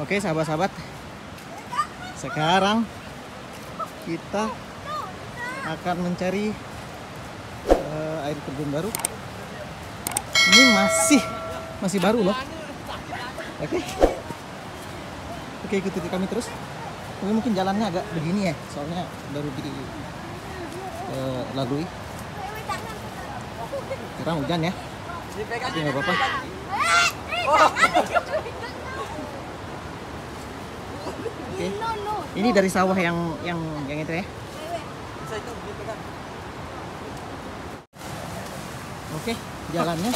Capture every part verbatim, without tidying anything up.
Oke sahabat-sahabat, sekarang kita akan mencari uh, air terjun baru. Ini masih masih baru loh. Oke, oke ikuti kami terus. Tapi mungkin jalannya agak begini ya, soalnya baru dilalui. Uh, Karena hujan ya. Tapi nggak apa-apa. Oke. Ini dari sawah yang yang yang itu ya. Oke, jalannya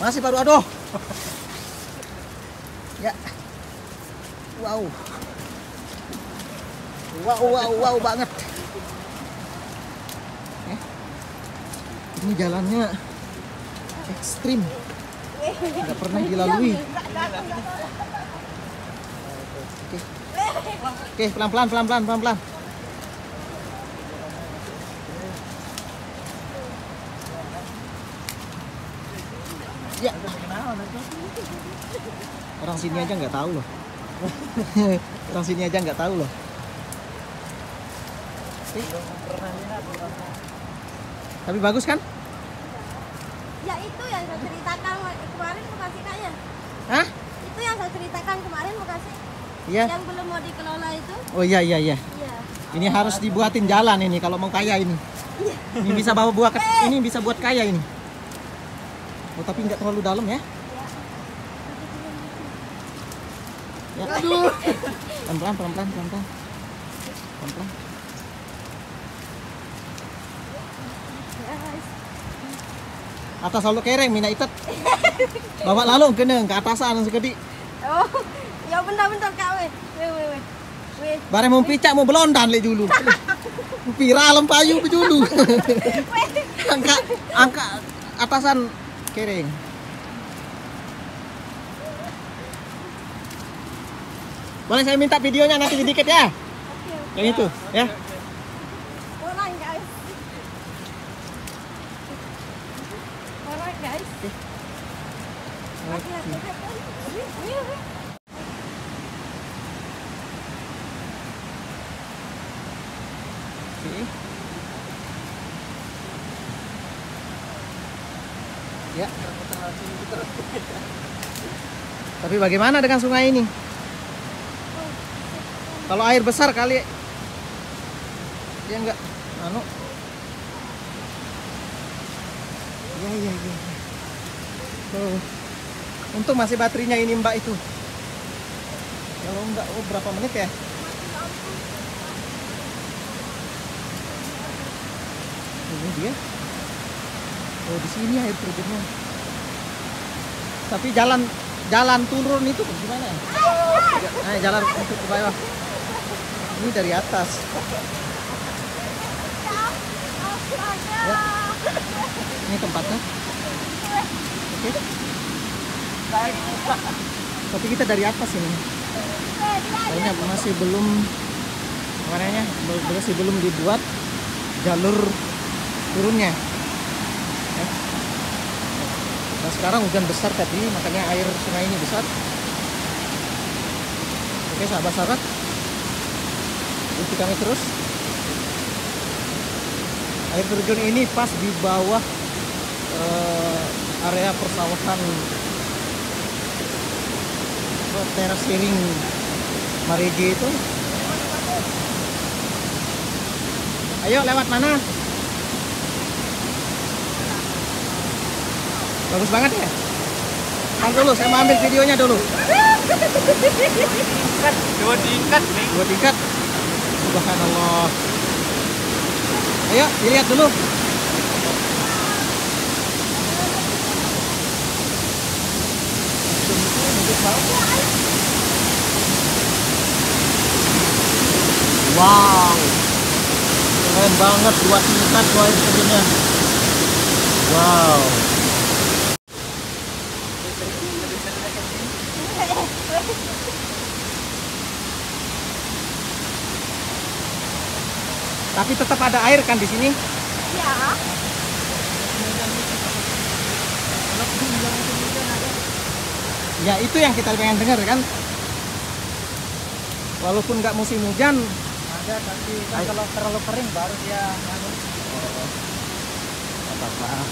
masih baru, aduh. Ya. Wow. Wow wow wow banget. Eh. Ini jalannya ekstrim. Nggak pernah dilalui. Oke. Oke, pelan-pelan pelan-pelan pelan-pelan. Ya. Orang sini aja nggak tahu loh. Orang sini aja nggak tahu loh. Tapi bagus kan? Ya itu yang saya ceritakan kemarin, makasih Kak ya. Hah? Itu yang saya ceritakan kemarin, makasih. Iya. Yang belum mau dikelola itu. Oh iya iya iya. Iya. Ini harus dibuatin jalan ini kalau mau kaya ini. Iya. Ini bisa bawa buah ke, eh. ini bisa buat kaya ini. Oh tapi nggak terlalu dalam ya? Ya. Aduh. Pelan-pelan pelan-pelan pelan-pelan. Pelan-pelan. Atas lalu kereng mina itet. Bawa lalu kena ke atasan segede. Oh, ya bentar-bentar Kak weh. Weh weh weh. Bare mau picak mau belondan le dulu. Viral payu pe dulu. Angka angka atasan kereng. Boleh saya minta videonya nanti sedikit ya? Oke. Yang itu ya. Ya. Tapi bagaimana dengan sungai ini? Kalau air besar kali dia enggak anu. Ya ya ya. Oh. Untung masih baterainya ini Mbak itu. Kalau enggak oh berapa menit ya? Ini dia. Oh di sini air terjunnya. Tapi jalan jalan turun itu gimana? Nah, jalan untuk ke bawah. Ini dari atas. Ya. Ini tempatnya. Oke. Tapi kita dari atas ini. Soalnya masih belum warnanya masih belum dibuat jalur turunnya. Nah, sekarang hujan besar tadi, makanya air sungai ini besar. Oke sahabat-sahabat, ikuti kami terus. Air terjun ini pas di bawah uh, area persawahan Terasiring Mareje itu. Ayo lewat mana? Bagus banget ya. Kan dulu saya mau ambil videonya dulu. Cut, dua diikat nih. Dua diikat. Subhanallah. Ayo dilihat dulu. Wow. Keren banget dua tingkat dua ininya. Wow. Tapi tetap ada air kan di sini? Ya. Ya itu yang kita pengen dengar kan? Walaupun nggak musim hujan ada, tapi kan kalau terlalu kering baru dia nganggur. Oh, apa-apa.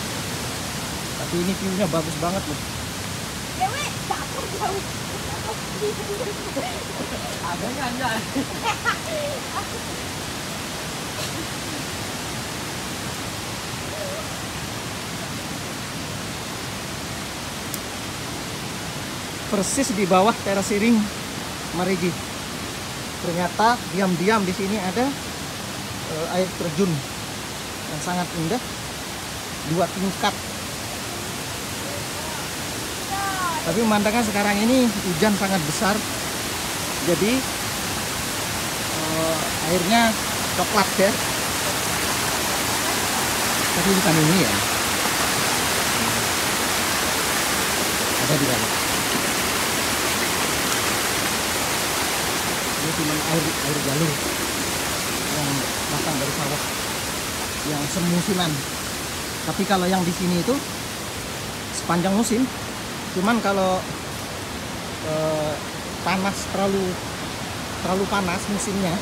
Tapi ini view-nya bagus banget loh. Dewe, dapur jauh. Ada nggak ada? Persis di bawah Terasiring Merigi. Ternyata diam-diam di sini ada e, air terjun yang sangat indah, dua tingkat. Tapi pemandangan sekarang ini hujan sangat besar, jadi e, airnya coklat ya. Tapi bukan ini ya. Ada di bawah. Cuma air, air galur yang datang dari sawah yang semusiman. Tapi kalau yang di sini itu sepanjang musim. Cuman kalau eh, panas terlalu terlalu panas musimnya,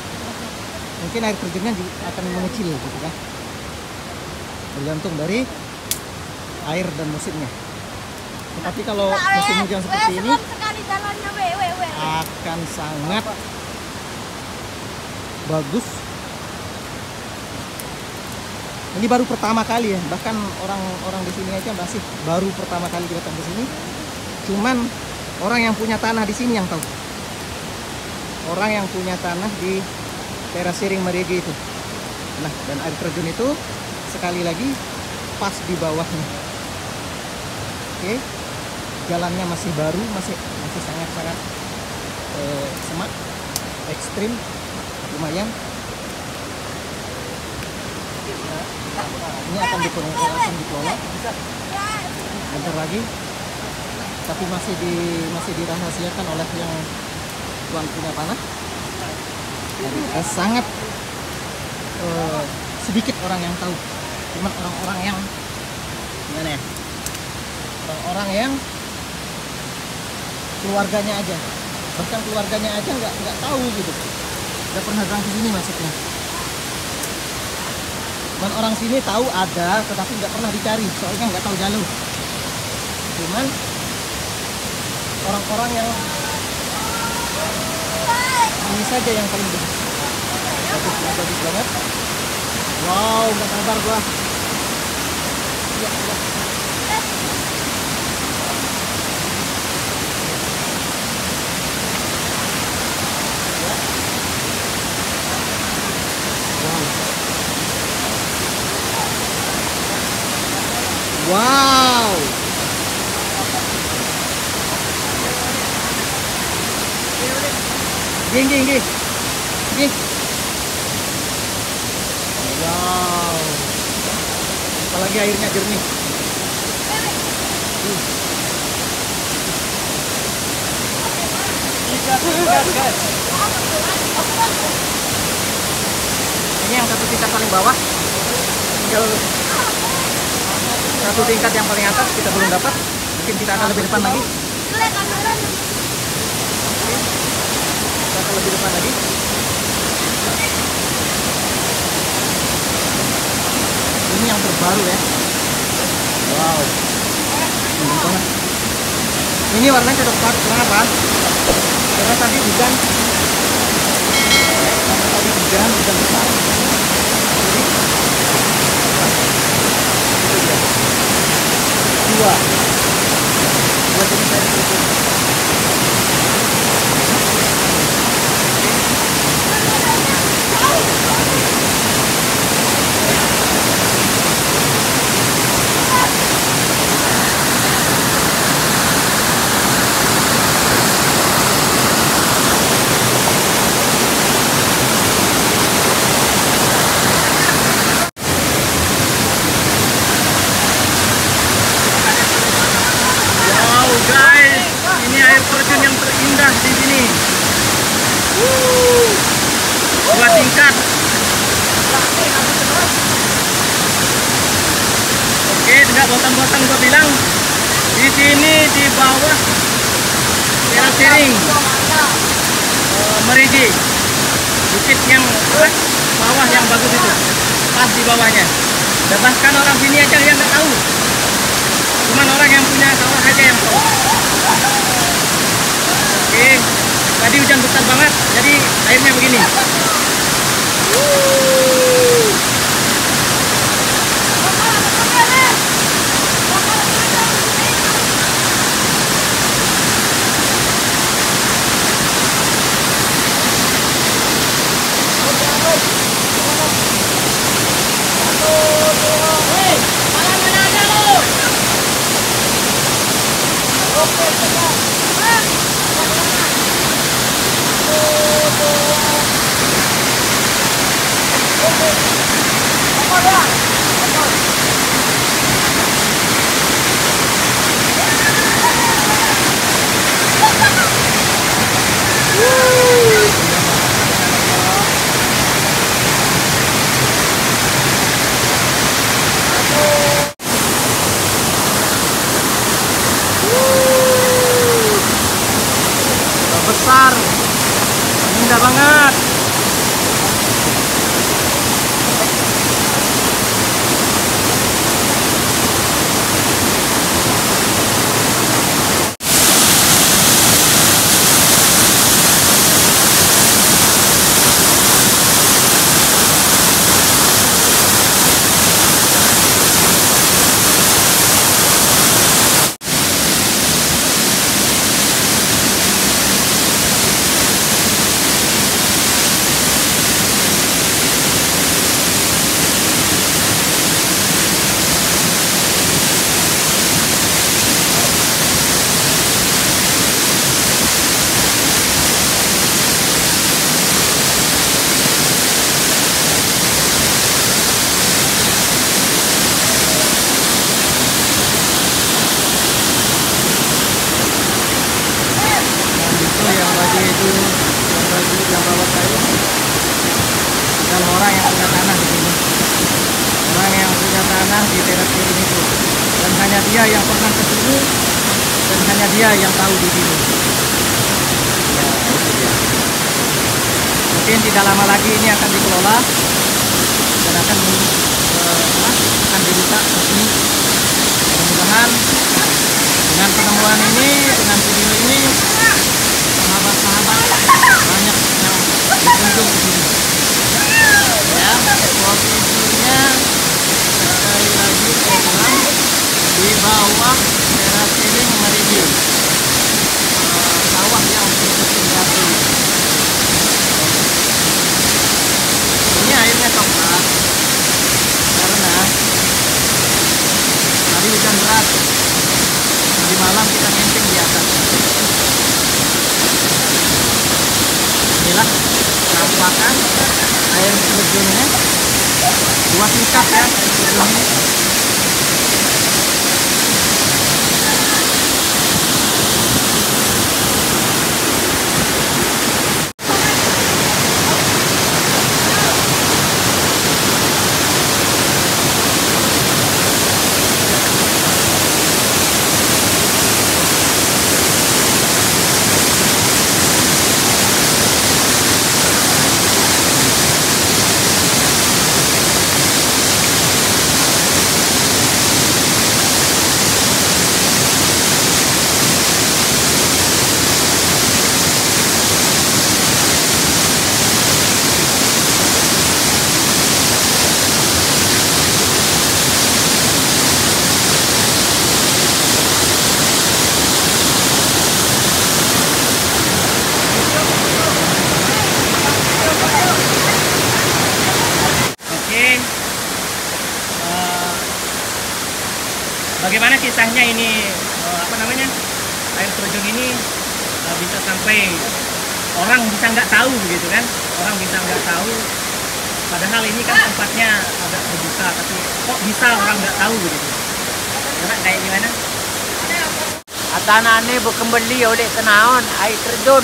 mungkin air terjunnya akan mengecil gitu kan. Tergantung dari air dan musimnya. Tapi kalau musim hujan seperti ini akan sangat bagus. Ini baru pertama kali ya, bahkan orang-orang di sini aja masih baru pertama kali datang ke sini. Cuman orang yang punya tanah di sini yang tahu. Orang yang punya tanah di Terasiring Merigi itu. Nah, dan air terjun itu sekali lagi pas di bawahnya. Oke, jalannya masih baru, masih masih sangat-sangat eh, semak, ekstrim. Lumayan. Ini akan dikelola, akan dikelola. Bentar lagi. Tapi masih di masih dirahasiakan oleh yang tuan punya tanah. Jadi eh, sangat eh, sedikit orang yang tahu. Cuma orang-orang yang gimana ya? Orang-orang yang keluarganya aja. Bahkan keluarganya aja nggak nggak tahu gitu. Nggak pernah datang ke sini maksudnya. Cuman orang sini tahu ada, tetapi nggak pernah dicari, soalnya nggak tahu jalur. Cuman orang-orang yang ini saja yang paling bagus. Bagus, bagus banget. Wow, nggak sabar gua. Ya, ya. Wow. Geng, geng, geng. Geng. Wow. Apalagi airnya jernih. Ini yang satu tingkat paling bawah. Tinggal satu tingkat yang paling atas kita belum dapat, mungkin kita akan lebih depan lagi. Kita akan lebih depan lagi. Ini yang terbaru ya. Wow, indah banget. Ini warnanya cocok banget, kenapa? Karena tadi hujan, karena tadi hujan hujan besar. Dua dua jenis air terjun. Bosan-bosan gue bilang di sini di bawah Terasiring Merigi. di bukit yang kelas bawah yang bagus itu, pas di bawahnya. Dan bahkan orang sini aja yang nggak tahu, cuman orang yang punya sawah aja yang tahu. Oke, tadi hujan besar banget, jadi airnya begini. Besar, indah banget. Dia yang pernah ke sini dan hanya dia yang tahu di sini. Ya, itu dia. Mungkin tidak lama lagi ini akan dikelola dan akan eh, akan dibuka resmi. Mudah-mudahan dengan penemuan ini, dengan video ini, sahabat-sahabat banyak yang berkunjung ke sini. Ya, posisinya sekali lagi saya bilang, di bawah Terasiring Merigi, uh, sawah yang berbentuk batu. Ini airnya coklat karena tadi hujan deras. Di malam kita camping di atas. Inilah penampakan air terjunnya. Dua tingkat ya air terjunnya. Bagaimana kisahnya ini, apa namanya, air terjun ini bisa sampai orang bisa nggak tahu gitu kan, orang bisa nggak tahu, padahal ini kan tempatnya agak terbuka, tapi kok bisa orang nggak tahu gitu, karena kayak gimana? Atanane berkembali oleh kenaon air terjun,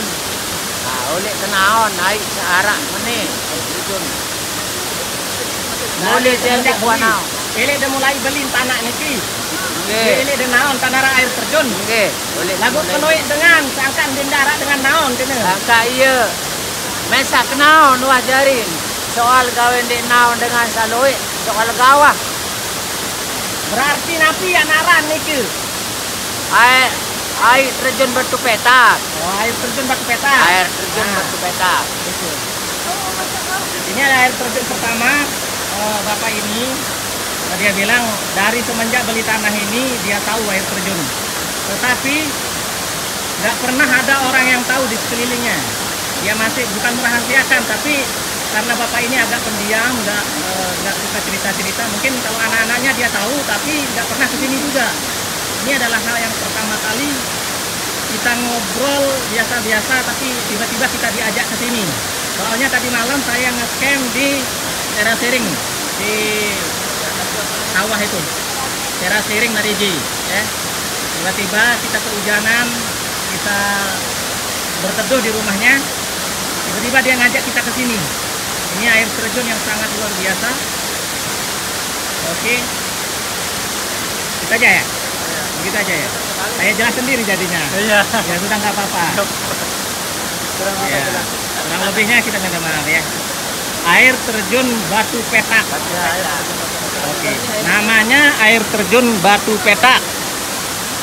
nah, oleh kenaon air searah mana air terjun, boleh jelek wanau. Ele udah mulai beli tanah niki. Okay. Ele udah naon tanah air terjun. Oke. Okay. Lagu penuh dengan seangkan dendara dengan naon kena. Angka iya. Mesak naon wajarin soal gawende naon dengan saloe soal gawah. Berarti napi ya naran niku. Air air terjun batu petak. Oh, air terjun batu petak. Air terjun ah. batu petak. Betul. Ini ada air terjun pertama oh, Bapak ini. Dia bilang dari semenjak beli tanah ini dia tahu air terjun. Tetapi nggak pernah ada orang yang tahu di sekelilingnya. Dia masih bukan merahasiakan, tapi karena bapak ini agak pendiam, nggak nggak suka cerita-cerita. Mungkin kalau anak-anaknya dia tahu, tapi nggak pernah kesini juga. Ini adalah hal yang pertama kali kita ngobrol biasa-biasa, tapi tiba-tiba kita diajak ke sini. Soalnya tadi malam saya nge-camp di Terasiring di sawah itu, Terasiring Merigi. Ya. Tiba-tiba kita keujanan, kita berteduh di rumahnya. Tiba-tiba dia ngajak kita ke sini. Ini air terjun yang sangat luar biasa. Oke, kita aja ya, begitu aja ya. Saya jelas sendiri jadinya. Iya. Ya sudah nggak apa-apa. Ya. Kurang lebihnya kita minta maaf ya. Air terjun Batu Petak. Oke. Namanya air terjun Batu Petak.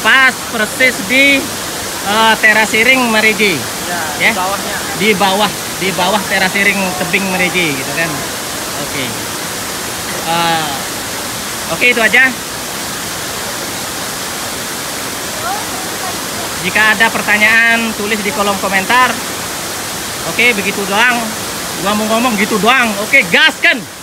Pas persis di uh, Terasiring Merigi. Ya, ya. Di bawahnya. Di bawah di bawah Terasiring tebing Merigi gitu kan. Oke. Uh, Oke itu aja. Jika ada pertanyaan tulis di kolom komentar. Oke, begitu doang. Gua mau ngomong gitu doang. Oke, gaskan.